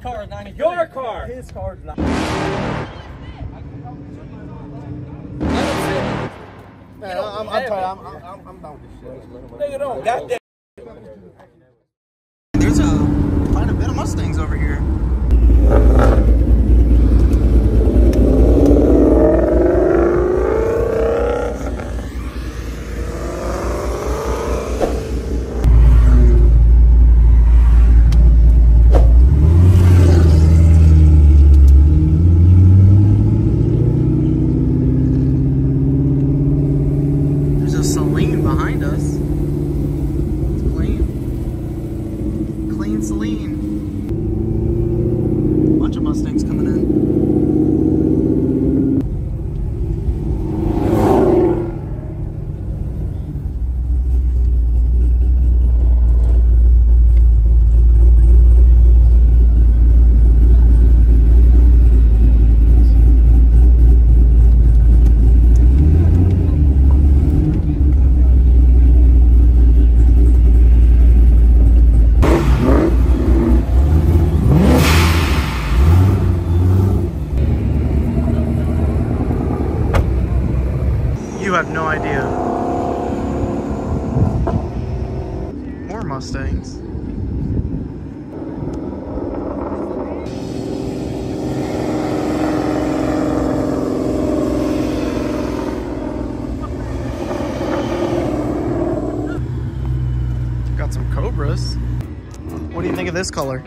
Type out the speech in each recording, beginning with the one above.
car is 93. Your car. His car is 93. Man, I'm tired. I'm done with this shit. Nigga, don't. Goddamn. There's quite a bit of Mustangs over here. You have no idea. More Mustangs. Got some Cobras. What do you think of this color?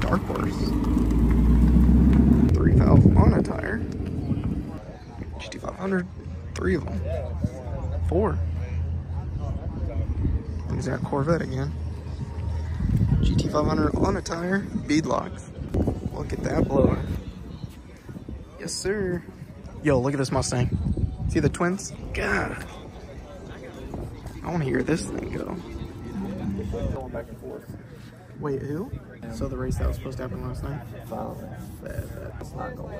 Dark Horse. 3 valve on a tire. GT500. 3 of them. 4. There's that Corvette again. GT500 on a tire. Beadlocks. Look at that blower. Yes, sir. Yo, look at this Mustang. See the twins? God. I want to hear this thing go. Going back and forth. Wait, who? So the race that was supposed to happen last night? That's not going.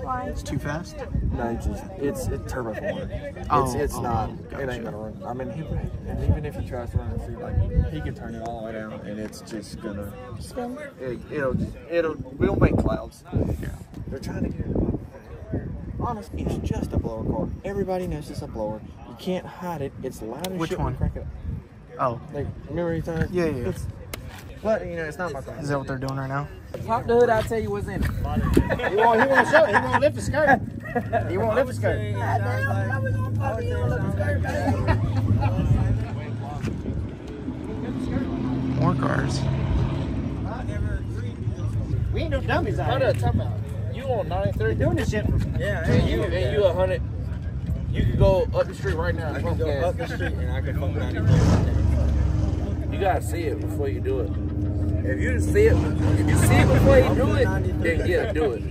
Why? It's too fast? No, it's turbo forward. It's not. Gotcha. It ain't gonna run. I mean, even if he tries to run the street, like he can turn it all the way down, and it's just gonna spin. We'll make clouds. Yeah. They're trying to get it. Honestly, it's just a blower car. Everybody knows it's a blower. You can't hide it. It's loud as shit. Which one? Crack it up. Oh. Like remember he turned? Yeah, yeah. But, you know, it's not my problem. Is that what they're doing right now? Pop the hood, I'll tell you what's in it. he won't show it. He won't lift the skirt. He won't lift the skirt. I was going to pop it. He won't lift the skirt, man. More cars. We ain't no dummies out here. Hold up, you on 93 doing this shit. Yeah, and you 100. You could go up the street right now. I could go up the street and I could pump 93. You got to see it before you do it. If you just see it, before you do it, then yeah, do it.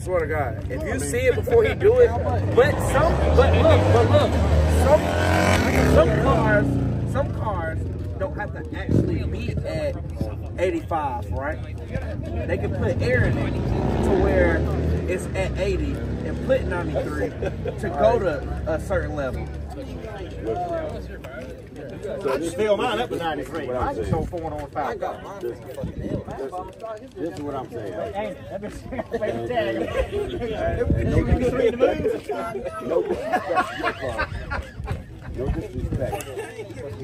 Swear to God, if you see it before you do it, but look, some cars don't have to actually be at 85, right? They can put air in it to where it's at 80 and put 93 to go to a certain level. So I just fill mine up with 93. I just sold 4 and 5. This is what I'm saying. No, No disrespect.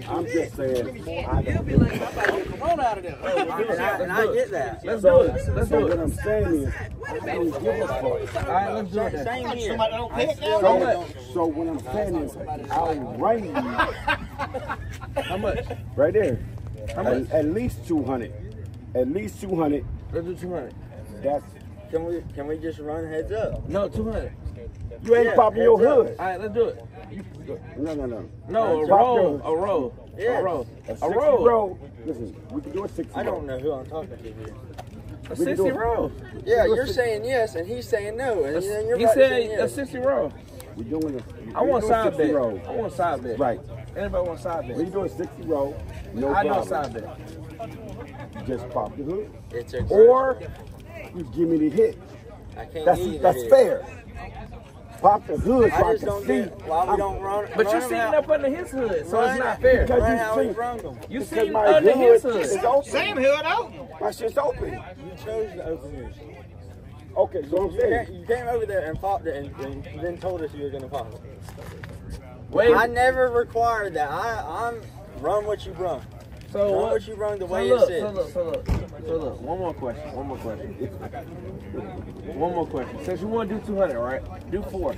I'm just saying. You'll be like, I'm about to get Corona out of there. And I get that. Let's do it. Let's do it. What I'm saying is, I don't give a fuck. All right, let's do it. Same here. So what I'm saying is, I'll write you. How much? Right there. How much? At least 200. At least 200. Let's do 200. That's. Can we just run heads up? No, 200. You ain't popping your hood. All right, let's do it. No. No, a roll. Yeah. A roll. Listen, we can do a 60 roll. I don't know who I'm talking to here. A 60 roll. Yeah, you're saying yes, and he's saying no. And then you're saying yes. A 60 roll. We're doing a, I want side bet. I want side bet. Right. Everybody wants side bet. We're doing 60 roll. No problem. I know side bet. Just pop the hood. It's a or you give me the hit. I can't that's fair. Pop the hood so I can see. Why we don't run, but you're sitting up under his hood, so it's not fair. You sitting under his hood. Same hood open. My shit's open. You chose to open yours. Okay, so I'm saying. You came over there and popped it and then told us you were going to pop it. Wait. I never required that. I'm run what you run. So run what you run the way it is. So look, one more question. Since you want to do 200, right? Do 4.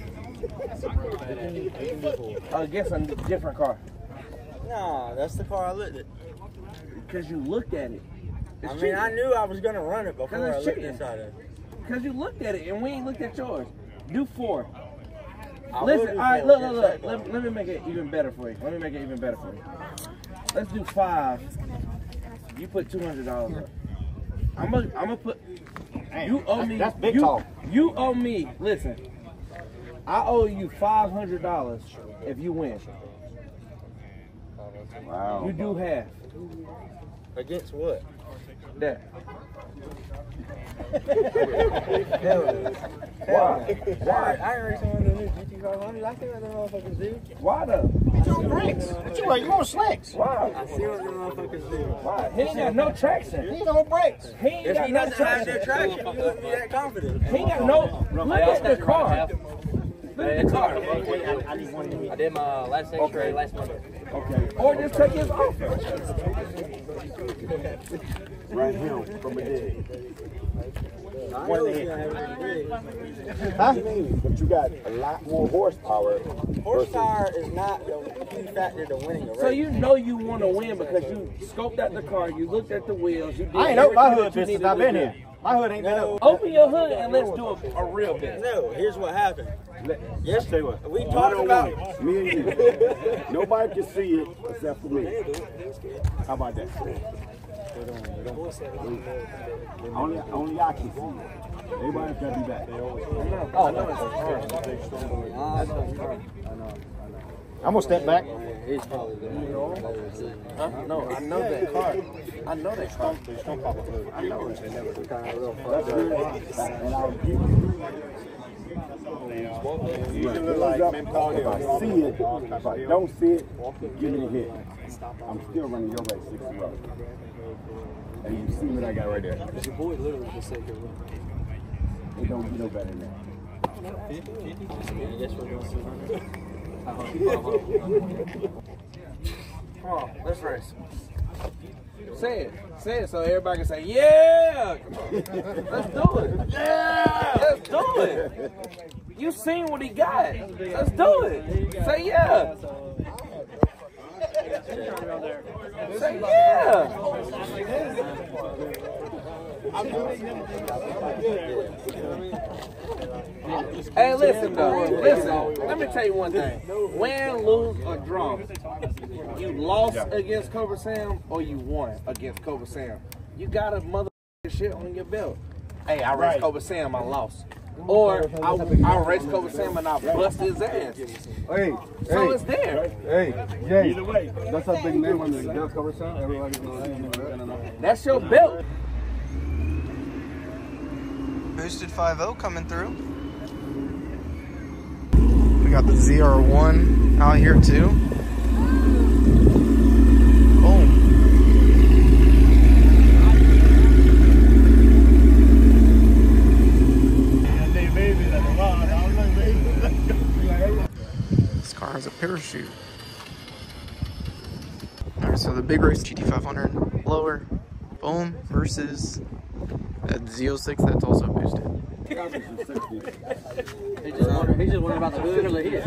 I guess a different car. Nah, that's the car I looked at. Because you looked at it. It's cheating. I knew I was going to run it before I looked inside it. Because you looked at it and we ain't looked at yours. Do 4. Listen, all right, look. Let me make it even better for you. Let's do 5. You put $200 up. I'm gonna put. You owe me. That's big talk. You owe me. Listen, I owe you $500 if you win. Wow. You do half. Against what? That. Why? I already saw the new GT500. I see what the motherfuckers do. Why though? Get your brakes. What you wearing? You on slacks? Why? I see what the motherfuckers do. Why? He ain't got no traction. He don't brakes. He ain't got no traction. You wouldn't be that confident. He ain't got no. Look at the car. I did my last X-ray last Monday. Okay. Or just take his offer. Right here from a dig. Huh? But you got a lot more horsepower. Horsepower is not the key factor to winning a race. So you know you want to win because you scoped out the car, you looked at the wheels. You did I ain't opened my hood since I've been here. My hood ain't been up. Open your hood and let's do a real bit. No, here's what happened. Yesterday we talked about it. Me and you. Nobody can see it except for me. How about that? Only I can see it. Everybody's got to be back. Oh, no. I'm gonna step back. He's probably the huh? No, I know that car. I know that car. I know it. If I see it, if I don't see it, give me a hit. I'm still running your way 6 miles. And you see what I got right there. Your boy literally just said good luck. It don't get no better than that. Come on, let's race. Say it so everybody can say, yeah! Let's do it! Yeah! Let's do it! You seen what he got. Let's do it! Say yeah! Say yeah! Hey, listen, though. Listen, let me tell you one thing. Win, lose, or draw, you lost against Cobra Sam or you won against Cobra Sam. You got a motherfucking shit on your belt. Hey, I raced Cobra Sam, I lost. Or I raced Cobra Sam and I busted his ass. Hey, so it's there. Hey, either way. That's a big name on the Cobra Sam. Everybody's going to see. That's your belt. Boosted 5.0 coming through. We got the ZR1 out here too. Boom. This car has a parachute. categories, GT500 lower, boom, versus that Z06 that's also boosted. He's just wondering about the hood or the hit.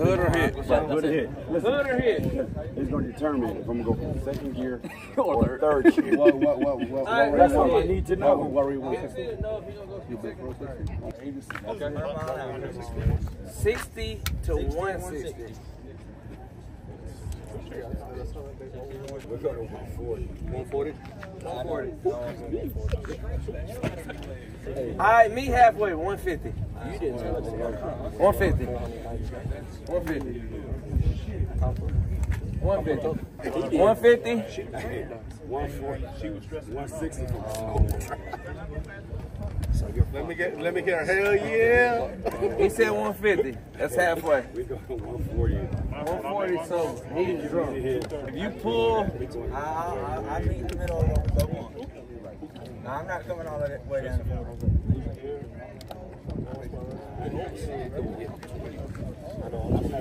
Hood or hit. It's going to determine if I'm going to go from second gear or third gear. That's what I need to know. What 60 to 160. What's up, 140? 140. Alright, me halfway, 150. You didn't tell us. 150. 150. 150. 150. 140. She was stressed. 160. Let me get her hell yeah. He said 150. That's halfway. We go 140. 140. So he's drunk. If you pull, I meet the middle of the one. No, I'm not coming all that way down. I'm not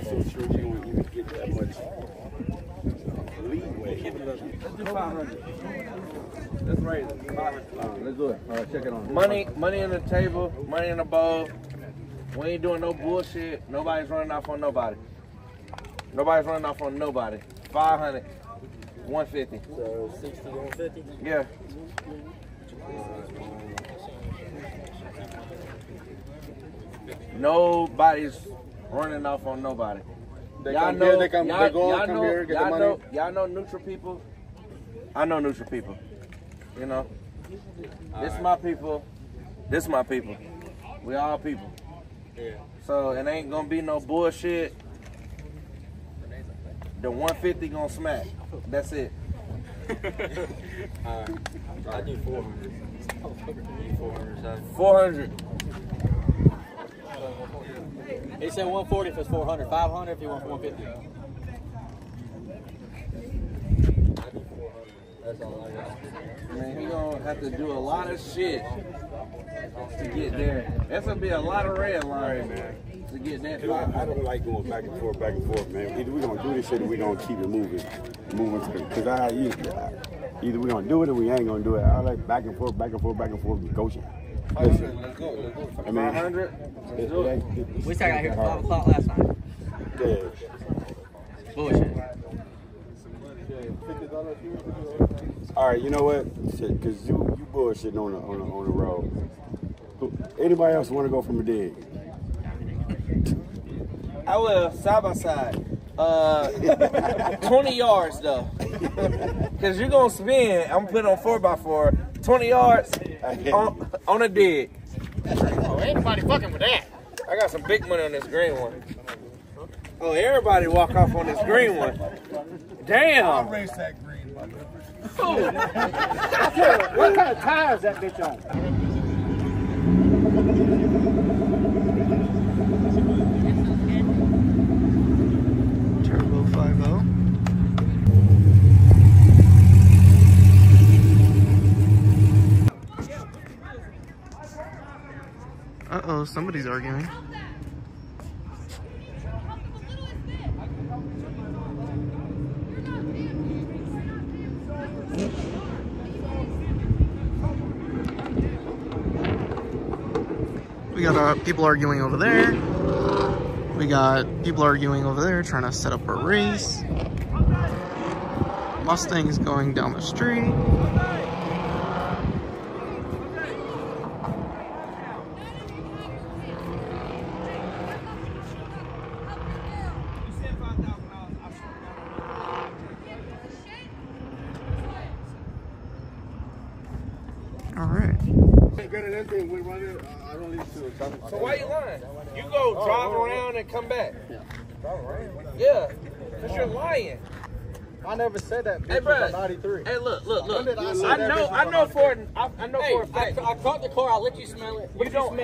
so sure you would even get that much leeway. Let's do 500. Let's raise it. Let's do it. All right, check it on. Money in the table, money in the bowl. We ain't doing no bullshit. Nobody's running off on nobody. Nobody's running off on nobody. 500, 150. So 60, 150? Yeah. Nobody's running off on nobody. Y'all know neutral people. I know neutral people. You know, this my people, we all people. Yeah. So it ain't gonna be no bullshit. The 150 gonna smack, that's it. I do 400. 400. They said 140 if it's 400, 500 if you want 150. Man, you're gonna have to do a lot of shit to get there. That's gonna be a lot of red line, man, to get that. I don't like going back and forth, man. Either we're gonna do this shit or we're gonna keep it moving. Because either we're gonna do it or we ain't gonna do it. I like back and forth, negotiate. Let's go. 500? Let's do it. We sat out here at 5 o'clock last night. Yeah. Bullshit. All right, you know what? Shit, cause you bullshitting on the road. Anybody else want to go from a dig? I will, side by side. 20 yards though, cause you're gonna spin. I'm putting on 4x4. 20 yards on a dig. Oh, ain't nobody fucking with that. I got some big money on this green one. Oh, everybody walk off on this green one. Damn. I'll race that green, my brother. What kind of tire is that bitch on? Turbo 5.0. Uh-oh, somebody's arguing. We got people arguing over there. We got people arguing over there trying to set up a race. Mustang's going down the street. So why you lying? You go drive around and come back. Yeah, because you're lying. I never said that. Hey, bro. 93. Hey, look. I know for a fact. I caught the car. I let you smell it. You don't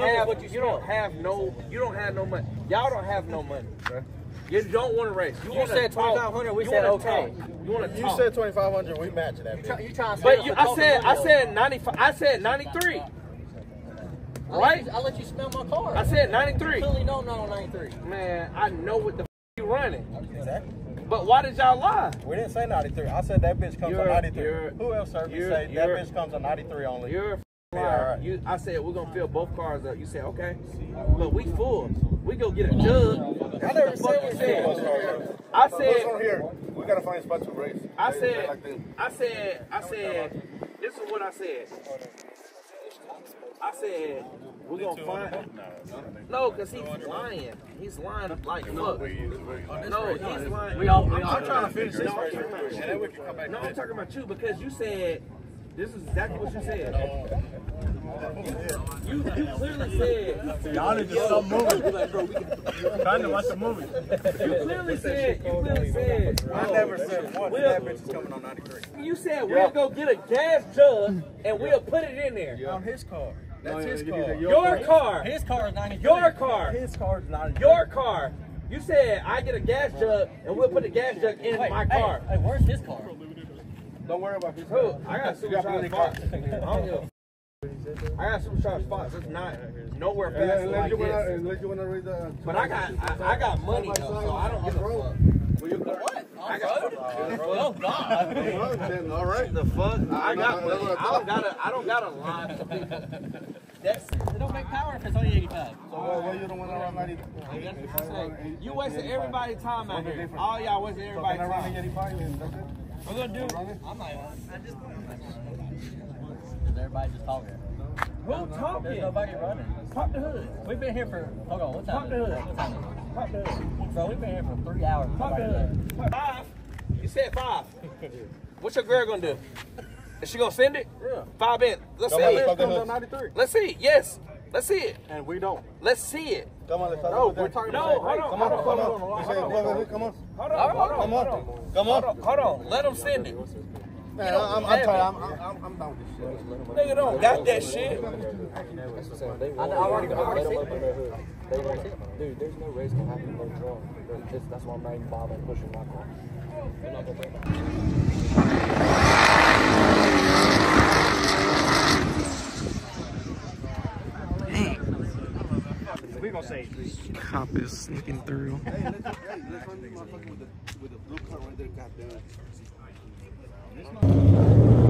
have no money. Y'all don't have no money, bro. You don't want to race. You said 2,500. We said okay. You said 2,500. We matched that. I said 95. I said 93. Right? I let you smell my car. I said 93. You clearly don't know 93. Man, I know what the f*** you you running. Exactly. But why did y'all lie? We didn't say 93. I said that bitch comes on 93. Who else heard me say that bitch comes on 93 only? You're a liar. Right. I said we're gonna fill both cars up. You said okay, but we full. We go get a jug. I never said we full. I said we gotta find a spot to race. I said. This is what I said. I said, we're going to find... No, because he's lying. He's lying like, look. No, he's lying. I'm trying to finish this. No, I'm talking about you because you said... This is exactly what you said. You clearly said... Y'all need to stop moving. Trying to watch a movie. You clearly said... I never said once that bitch is coming on 93. You said we'll go get a gas jug and we'll put it in there. On his car. That's his car. Your car. His car is 93. Your car. His car is 93. Your car. You said I get a gas jug and we'll put the gas jug in my car. Hey, where's his car? Don't worry about his car. I got supercharged spots. I got supercharged spots. It's not nowhere fast like this. But I got money though, so I don't give a fuck. What? I got oh God. All right. The fuck? I got money. I don't gotta lie to people. That's it. Don't make power if it's only 85. So why you don't want to run 90? You wasting everybody's time out here. All y'all wasting everybody's time. We're gonna do. I'm not. Everybody just talking. Who talking? There's nobody running. Pop the hood. We've been here for. Hold on. What time? Pop the hood. Pop the hood. Bro, we've been here for 3 hours. Pop the hood. 5. You said 5. What's your girl gonna do? Is she gonna send it? Yeah. 5 in. Let's see it. Let's see. Yes. Let's see it. And we don't. Let's see it. Come on, let's talk about that. No, we're talking about that. No, hold on. Come on. Hold on. Let them send it. Man, I'm tired. I'm down with this shit. Nigga don't got that shit. I already got it. Dude, there's no race gonna happen no draw. That's why I'm not even bothering pushing my car. You're not gonna make Cop is sneaking through. Hey, let's run the motherfucker with the blue car right there, goddamn. This motherfucker.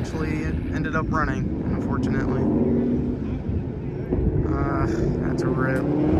Actually ended up running, unfortunately. That's a rip.